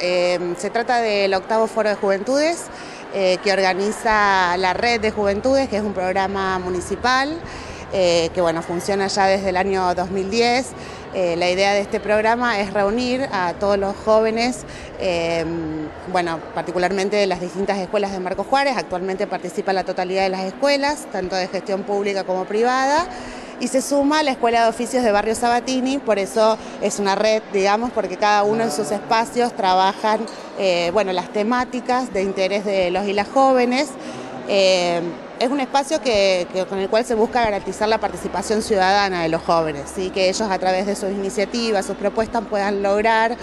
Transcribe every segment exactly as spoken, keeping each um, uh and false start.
Eh, se trata del octavo Foro de Juventudes eh, que organiza la Red de Juventudes, que es un programa municipal eh, que bueno, funciona ya desde el año dos mil diez. Eh, la idea de este programa es reunir a todos los jóvenes, eh, bueno, particularmente de las distintas escuelas de Marcos Juárez. Actualmente participa la totalidad de las escuelas, tanto de gestión pública como privada, y se suma a la Escuela de Oficios de Barrio Sabatini. Por eso es una red, digamos, porque cada uno en sus espacios trabajan eh, bueno, las temáticas de interés de los y las jóvenes. Eh, es un espacio que, que, con el cual se busca garantizar la participación ciudadana de los jóvenes, ¿sí? Que ellos a través de sus iniciativas, sus propuestas puedan lograr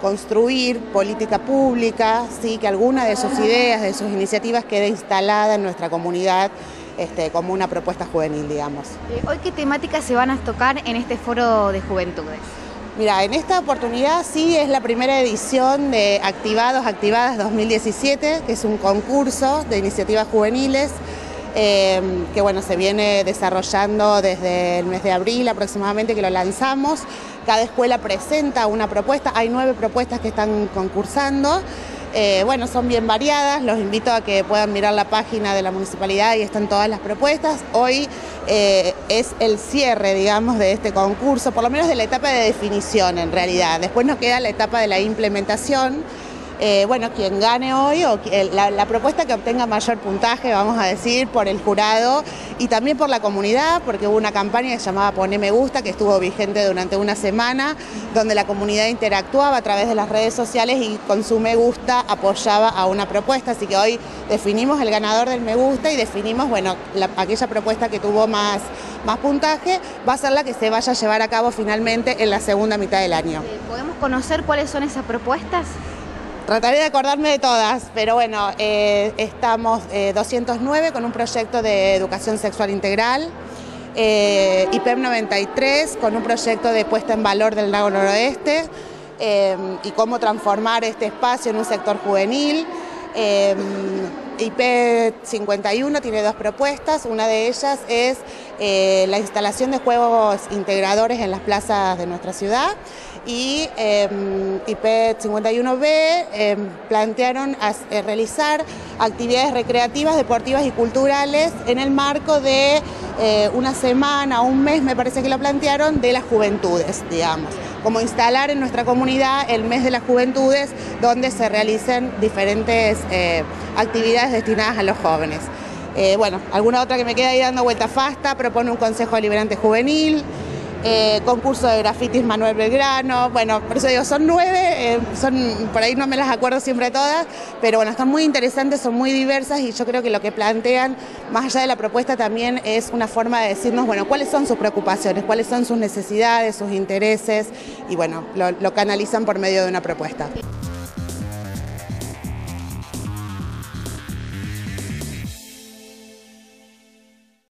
construir política pública, ¿sí? Que alguna de sus ideas, de sus iniciativas quede instalada en nuestra comunidad este, como una propuesta juvenil, digamos. ¿Hoy qué temáticas se van a tocar en este foro de juventudes? Mira, en esta oportunidad sí es la primera edición de Activados, Activadas dos mil diecisiete, que es un concurso de iniciativas juveniles eh, que bueno, se viene desarrollando desde el mes de abril aproximadamente que lo lanzamos. Cada escuela presenta una propuesta, hay nueve propuestas que están concursando. Eh, bueno, son bien variadas, los invito a que puedan mirar la página de la municipalidad y están todas las propuestas. Hoy eh, es el cierre, digamos, de este concurso, por lo menos de la etapa de definición en realidad. Después nos queda la etapa de la implementación. Eh, bueno, quien gane hoy, o la, la propuesta que obtenga mayor puntaje, vamos a decir, por el jurado y también por la comunidad, porque hubo una campaña que se llamaba Pone Me Gusta, que estuvo vigente durante una semana, donde la comunidad interactuaba a través de las redes sociales y con su me gusta apoyaba a una propuesta. Así que hoy definimos el ganador del me gusta y definimos, bueno, la, aquella propuesta que tuvo más, más puntaje va a ser la que se vaya a llevar a cabo finalmente en la segunda mitad del año. ¿Podemos conocer cuáles son esas propuestas? Trataré de acordarme de todas, pero bueno, eh, estamos eh, doscientos nueve con un proyecto de educación sexual integral, eh, I P E M noventa y tres con un proyecto de puesta en valor del lago noroeste eh, y cómo transformar este espacio en un sector juvenil. Eh, I P cincuenta y uno tiene dos propuestas, una de ellas es eh, la instalación de juegos integradores en las plazas de nuestra ciudad, y eh, I P cincuenta y uno B eh, plantearon as, eh, realizar actividades recreativas, deportivas y culturales en el marco de eh, una semana, un mes me parece que lo plantearon, de las juventudes, digamos, como instalar en nuestra comunidad el mes de las juventudes donde se realicen diferentes eh, actividades destinadas a los jóvenes. Eh, bueno, alguna otra que me queda ahí dando vuelta fasta, propone un consejo deliberante juvenil, eh, concurso de grafitis Manuel Belgrano. Bueno, por eso digo, son nueve, eh, son, por ahí no me las acuerdo siempre todas, pero bueno, están muy interesantes, son muy diversas y yo creo que lo que plantean, más allá de la propuesta, también es una forma de decirnos, bueno, cuáles son sus preocupaciones, cuáles son sus necesidades, sus intereses, y bueno, lo, lo canalizan por medio de una propuesta.